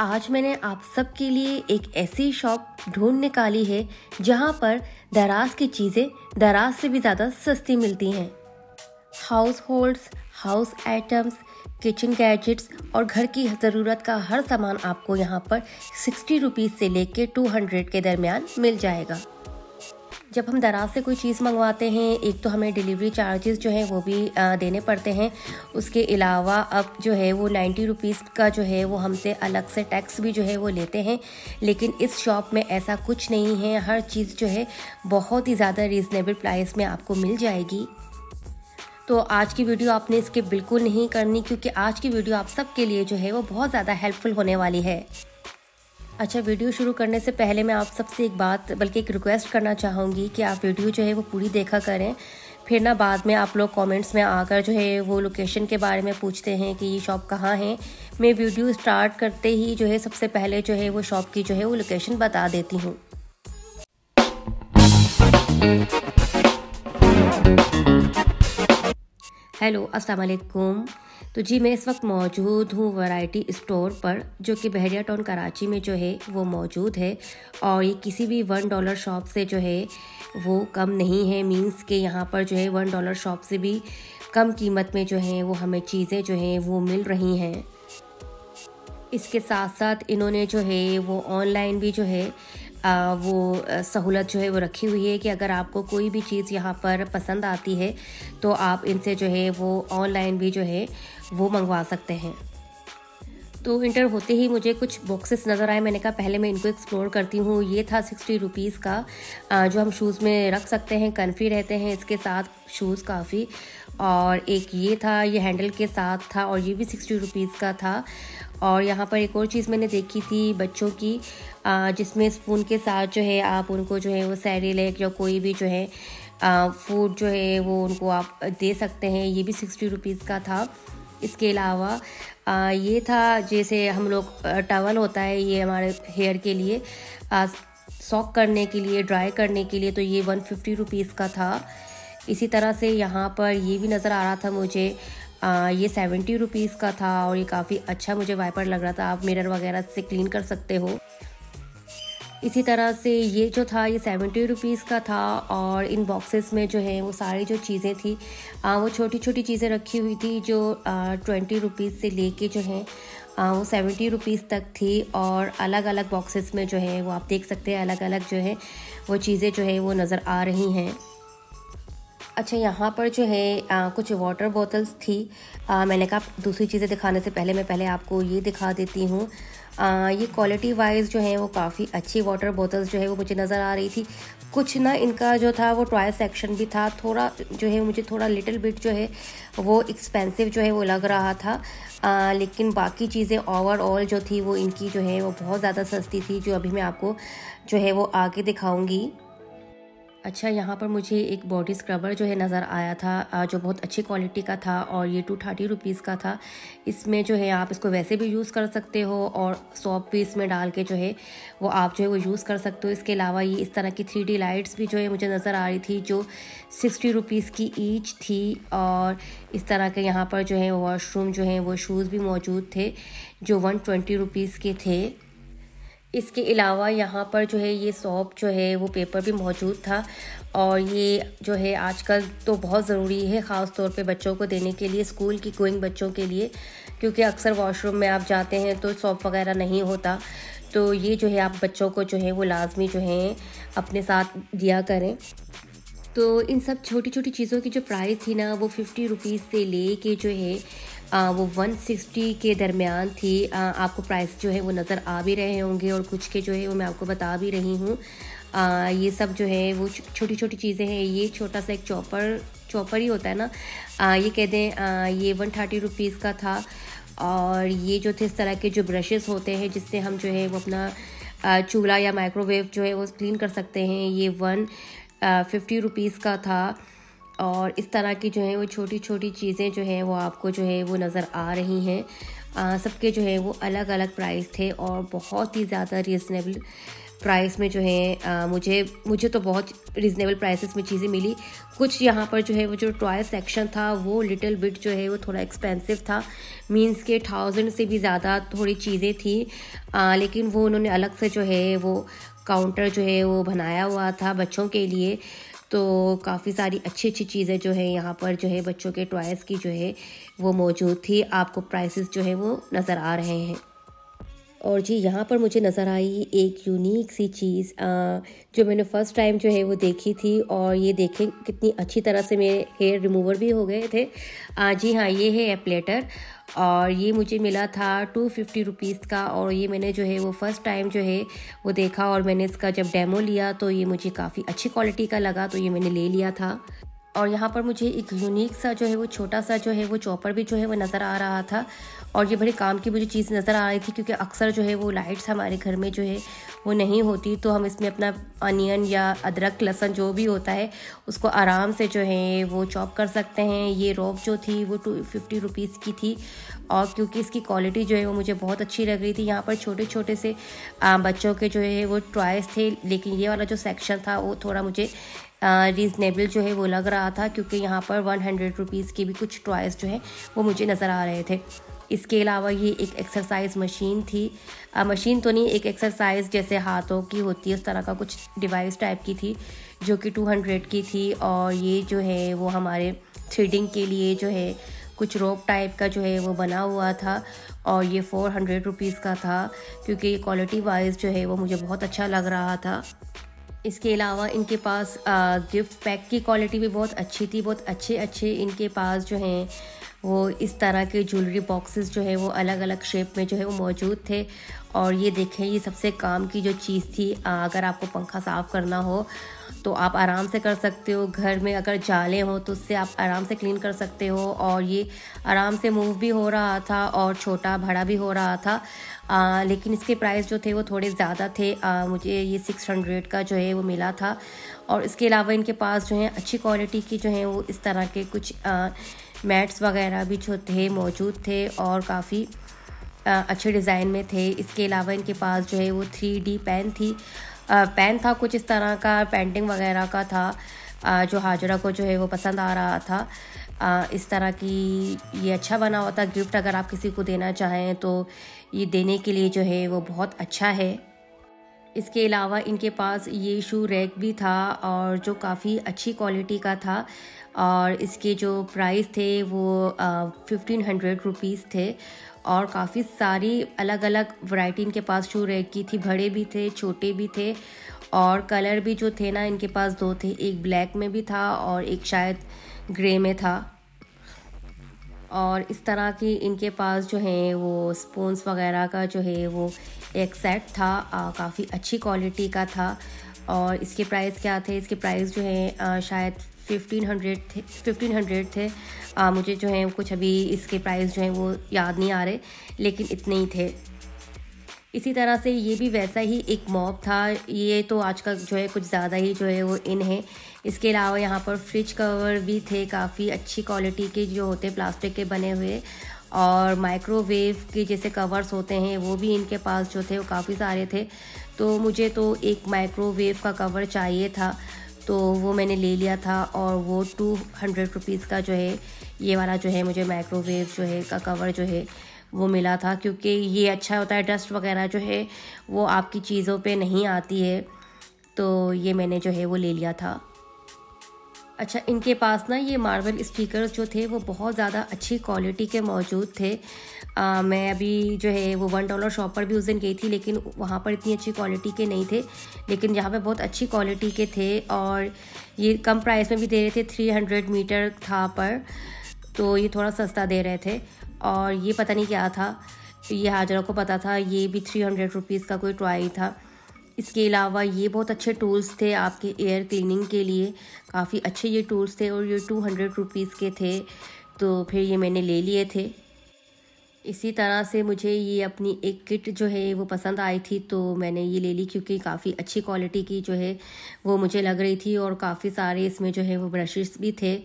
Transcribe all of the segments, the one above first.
आज मैंने आप सब के लिए एक ऐसी शॉप ढूंढ निकाली है जहां पर दराज की चीज़ें दराज से भी ज़्यादा सस्ती मिलती हैं। Households, house items, kitchen gadgets और घर की ज़रूरत का हर सामान आपको यहां पर 60 रुपीज़ से लेके 200 के दरमियान मिल जाएगा। जब हम दराज से कोई चीज़ मंगवाते हैं, एक तो हमें डिलीवरी चार्जेस जो हैं वो भी देने पड़ते हैं। उसके अलावा अब जो है वो 90 रुपीज़ का जो है वो हमसे अलग से टैक्स भी जो है वो लेते हैं, लेकिन इस शॉप में ऐसा कुछ नहीं है। हर चीज़ जो है बहुत ही ज़्यादा रीज़नेबल प्राइस में आपको मिल जाएगी। तो आज की वीडियो आपने इसके बिल्कुल नहीं करनी, क्योंकि आज की वीडियो आप सब के लिए जो है वो बहुत ज़्यादा हेल्पफुल होने वाली है। अच्छा, वीडियो शुरू करने से पहले मैं आप सबसे एक बात बल्कि एक रिक्वेस्ट करना चाहूँगी कि आप वीडियो जो है वो पूरी देखा करें, फिर ना बाद में आप लोग कमेंट्स में आकर जो है वो लोकेशन के बारे में पूछते हैं कि ये शॉप कहाँ है। मैं वीडियो स्टार्ट करते ही जो है सबसे पहले जो है वो शॉप की जो है वो लोकेशन बता देती हूँ। हेलो, अस्सलाम वालेकुम। तो जी, मैं इस वक्त मौजूद हूँ वैरायटी स्टोर पर, जो कि बहरिया टाउन कराची में जो है वो मौजूद है, और ये किसी भी $1 शॉप से जो है वो कम नहीं है। मींस के यहाँ पर जो है $1 शॉप से भी कम कीमत में जो है वो हमें चीज़ें जो हैं वो मिल रही हैं। इसके साथ साथ इन्होंने जो है वो ऑनलाइन भी जो है वो सहूलत जो है वो रखी हुई है कि अगर आपको कोई भी चीज़ यहाँ पर पसंद आती है तो आप इनसे जो है वो ऑनलाइन भी जो है वो मंगवा सकते हैं। तो इंटर होते ही मुझे कुछ बॉक्सेस नज़र आए, मैंने कहा पहले मैं इनको एक्सप्लोर करती हूँ। ये था 60 रुपीज़ का, जो हम शूज़ में रख सकते हैं, कन्फी रहते हैं इसके साथ शूज़ काफ़ी। और एक ये था, ये हैंडल के साथ था, और ये भी 60 रुपीज़ का था। और यहाँ पर एक और चीज़ मैंने देखी थी बच्चों की, जिसमें स्पून के साथ जो है आप उनको जो है वो सैरेलेक या कोई भी जो है फूड जो है वो उनको आप दे सकते हैं। ये भी 60 रुपीज़ का था। इसके अलावा ये था, जैसे हम लोग टॉवल होता है, ये हमारे हेयर के लिए सॉक करने के लिए, ड्राई करने के लिए, तो ये 150 रुपीज़ का था। इसी तरह से यहाँ पर ये भी नज़र आ रहा था मुझे, ये 70 रुपीज़ का था, और ये काफ़ी अच्छा मुझे वाइपर लग रहा था, आप मिरर वगैरह से क्लीन कर सकते हो। इसी तरह से ये जो था ये 70 रुपीज़ का था। और इन बॉक्सेस में जो है वो सारी जो चीज़ें थी वो छोटी छोटी चीज़ें रखी हुई थी, जो 20 रुपीज़ से लेके जो है वो 70 रुपीज़ तक थी। और अलग अलग बॉक्सेस में जो है वो आप देख सकते हैं, अलग अलग जो है वो चीज़ें जो है वो नज़र आ रही हैं। अच्छा, यहाँ पर जो है कुछ वाटर बॉटल्स थी। मैंने कहा दूसरी चीज़ें दिखाने से पहले मैं पहले आपको ये दिखा देती हूँ। ये क्वालिटी वाइज जो है वो काफ़ी अच्छी वाटर बॉटल्स जो है वो मुझे नज़र आ रही थी। कुछ ना इनका जो था वो टॉय सेक्शन भी था, थोड़ा जो है मुझे थोड़ा लिटिल बिट जो है वो एक्सपेंसिव जो है वो लग रहा था, लेकिन बाकी चीज़ें ओवरऑल जो थी वो इनकी जो है वो बहुत ज़्यादा सस्ती थी, जो अभी मैं आपको जो है वो आगे दिखाऊँगी। अच्छा, यहाँ पर मुझे एक बॉडी स्क्रबर जो है नज़र आया था, जो बहुत अच्छी क्वालिटी का था, और ये 230 रुपीज़ का था। इसमें जो है आप इसको वैसे भी यूज़ कर सकते हो, और सॉप भी इसमें डाल के जो है वो आप जो है वो यूज़ कर सकते हो। इसके अलावा ये इस तरह की 3D लाइट्स भी जो है मुझे नज़र आ रही थी, जो 60 रुपीज़ की ईच थी। और इस तरह के यहाँ पर जो है वॉशरूम जो है वो शूज़ भी मौजूद थे, जो 120 रुपीज़ के थे। इसके अलावा यहाँ पर जो है ये सॉप जो है वो पेपर भी मौजूद था, और ये जो है आजकल तो बहुत ज़रूरी है, ख़ास तौर पे बच्चों को देने के लिए, स्कूल की गोइंग बच्चों के लिए, क्योंकि अक्सर वॉशरूम में आप जाते हैं तो सॉप वगैरह नहीं होता। तो ये जो है आप बच्चों को जो है वो लाजमी जो है अपने साथ दिया करें। तो इन सब छोटी छोटी चीज़ों की जो प्राइस थी ना, वो 50 रुपीज़ से ले के जो है वो 160 के दरमियान थी। आपको प्राइस जो है वो नज़र आ भी रहे होंगे, और कुछ के जो है वो मैं आपको बता भी रही हूँ। ये सब जो है वो छोटी छोटी चीज़ें हैं। ये छोटा सा एक चॉपर ही होता है ना, ये कह दें, ये 130 रुपीज़ का था। और ये जो थे इस तरह के जो ब्रशेस होते हैं, जिससे हम जो है वो अपना चूल्हा या माइक्रोवेव जो है वो क्लीन कर सकते हैं, ये 150 रुपीज़ का था। और इस तरह की जो है वो छोटी छोटी चीज़ें जो हैं वो आपको जो है वो नज़र आ रही हैं। सबके जो है वो अलग अलग प्राइस थे, और बहुत ही ज़्यादा रीज़नेबल प्राइस में जो है मुझे तो बहुत रिजनेबल प्राइसेस में चीज़ें मिली। कुछ यहाँ पर जो है वो जो टॉय सेक्शन था वो लिटिल बिट जो है वो थोड़ा एक्सपेंसिव था, मींस के 1000 से भी ज़्यादा थोड़ी चीज़ें थी, लेकिन वो उन्होंने अलग से जो है वो काउंटर जो है वो बनाया हुआ था बच्चों के लिए। तो काफ़ी सारी अच्छी अच्छी चीज़ें जो है यहाँ पर जो है बच्चों के टॉयज़ की जो है वो मौजूद थी। आपको प्राइसेस जो है वो नज़र आ रहे हैं। और जी यहाँ पर मुझे नज़र आई एक यूनिक सी चीज़ जो मैंने फ़र्स्ट टाइम जो है वो देखी थी। और ये देखें कितनी अच्छी तरह से मेरे हेयर रिमूवर भी हो गए थे। जी हाँ, ये है एप्लेटर और ये मुझे मिला था 250 रुपीज़ का। और ये मैंने जो है वो फ़र्स्ट टाइम जो है वो देखा और मैंने इसका जब डेमो लिया तो ये मुझे काफ़ी अच्छी क्वालिटी का लगा, तो ये मैंने ले लिया था। और यहाँ पर मुझे एक यूनिक सा जो है वो छोटा सा जो है वो चॉपर भी जो है वो नज़र आ रहा था। और ये बड़े काम की मुझे चीज़ नज़र आ रही थी, क्योंकि अक्सर जो है वो लाइट्स हमारे घर में जो है वो नहीं होती, तो हम इसमें अपना अनियन या अदरक लहसुन जो भी होता है उसको आराम से जो है वो चॉप कर सकते हैं। ये रॉब जो थी वो 250 रुपीज़ की थी, और क्योंकि इसकी क्वालिटी जो है वो मुझे बहुत अच्छी लग रही थी। यहाँ पर छोटे छोटे से बच्चों के जो है वो टॉयज़ थे, लेकिन ये वाला जो सेक्शन था वो थोड़ा मुझे रीज़नेबल जो है वो लग रहा था, क्योंकि यहाँ पर 100 रुपीज़ के भी कुछ टॉयज़ जो है वो मुझे नज़र आ रहे थे। इसके अलावा ये एक एक्सरसाइज मशीन थी, मशीन तो नहीं, एक एक्सरसाइज जैसे हाथों की होती है उस तरह का कुछ डिवाइस टाइप की थी, जो कि 200 की थी। और ये जो है वो हमारे थ्रेडिंग के लिए जो है कुछ रोप टाइप का जो है वो बना हुआ था, और ये 400 रुपीज़ का था, क्योंकि ये क्वालिटी वाइज जो है वो मुझे बहुत अच्छा लग रहा था। इसके अलावा इनके पास गिफ्ट पैक की क्वालिटी भी बहुत अच्छी थी, बहुत अच्छे इनके पास जो हैं वो इस तरह के ज्वेलरी बॉक्सेस जो है वो अलग अलग शेप में जो है वो मौजूद थे। और ये देखें, ये सबसे काम की जो चीज़ थी, अगर आपको पंखा साफ़ करना हो तो आप आराम से कर सकते हो, घर में अगर जाले हो तो उससे आप आराम से क्लीन कर सकते हो। और ये आराम से मूव भी हो रहा था और छोटा बड़ा भी हो रहा था, लेकिन इसके प्राइस जो थे वो थोड़े ज़्यादा थे। मुझे ये 600 का जो है वो मिला था। और इसके अलावा इनके पास जो है अच्छी क्वालिटी की जो है वो इस तरह के कुछ मैट्स वगैरह भी जो थे मौजूद थे, और काफ़ी अच्छे डिज़ाइन में थे। इसके अलावा इनके पास जो है वो 3D पेन थी, पेन था कुछ इस तरह का, पेंटिंग वगैरह का था, जो हाजरा को जो है वो पसंद आ रहा था। इस तरह की ये अच्छा बना होता गिफ्ट, अगर आप किसी को देना चाहें तो ये देने के लिए जो है वो बहुत अच्छा है। इसके अलावा इनके पास ये शू रैक भी था, और जो काफ़ी अच्छी क्वालिटी का था, और इसके जो प्राइस थे वो 1500 रुपीज़ थे। और काफ़ी सारी अलग अलग वैरायटी इनके पास शू रैक की थी, बड़े भी थे, छोटे भी थे, और कलर भी जो थे ना इनके पास दो थे, एक ब्लैक में भी था और एक शायद ग्रे में था। और इस तरह की इनके पास जो है वो स्पून्स वगैरह का जो है वो एक सेट था, काफ़ी अच्छी क्वालिटी का था। और इसके प्राइस क्या थे, इसके प्राइस जो है शायद 1500 थे, 1500 थे। मुझे जो है कुछ अभी इसके प्राइस जो है वो याद नहीं आ रहे, लेकिन इतने ही थे। इसी तरह से ये भी वैसा ही एक मॉप था, ये तो आज का जो है कुछ ज़्यादा ही जो है वो इन है। इसके अलावा यहाँ पर फ्रिज कवर भी थे, काफ़ी अच्छी क्वालिटी के जो होते प्लास्टिक के बने हुए, और माइक्रोवेव के जैसे कवर्स होते हैं वो भी इनके पास जो थे वो काफ़ी सारे थे। तो मुझे तो एक माइक्रोवेव का कवर चाहिए था, तो वो मैंने ले लिया था, और वो 200 रुपीज़ का जो है ये वाला जो है मुझे माइक्रोवेव जो है का कवर जो है वो मिला था, क्योंकि ये अच्छा होता है, डस्ट वगैरह जो है वो आपकी चीज़ों पे नहीं आती है, तो ये मैंने जो है वो ले लिया था। अच्छा, इनके पास ना ये मार्बल स्पीकर्स जो थे वो बहुत ज़्यादा अच्छी क्वालिटी के मौजूद थे। मैं अभी जो है वो $1 शॉप पर भी उस दिन गई थी, लेकिन वहाँ पर इतनी अच्छी क्वालिटी के नहीं थे, लेकिन यहाँ पे बहुत अच्छी क्वालिटी के थे, और ये कम प्राइस में भी दे रहे थे। 300 मीटर था पर, तो ये थोड़ा सस्ता दे रहे थे। और ये पता नहीं क्या था, ये हाजरा को पता था, ये भी 300 रुपीज़ का कोई टॉय था। इसके अलावा ये बहुत अच्छे टूल्स थे आपके एयर क्लीनिंग के लिए, काफ़ी अच्छे ये टूल्स थे, और ये 200 रुपीज़ के थे, तो फिर ये मैंने ले लिए थे। इसी तरह से मुझे ये अपनी एक किट जो है वो पसंद आई थी, तो मैंने ये ले ली, क्योंकि काफ़ी अच्छी क्वालिटी की जो है वो मुझे लग रही थी, और काफ़ी सारे इसमें जो है वो ब्रशेस भी थे।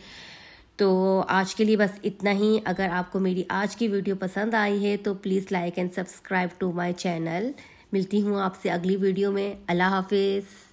तो आज के लिए बस इतना ही। अगर आपको मेरी आज की वीडियो पसंद आई है तो please like and subscribe to my channel. मिलती हूँ आपसे अगली वीडियो में। अल्लाह हाफिज़।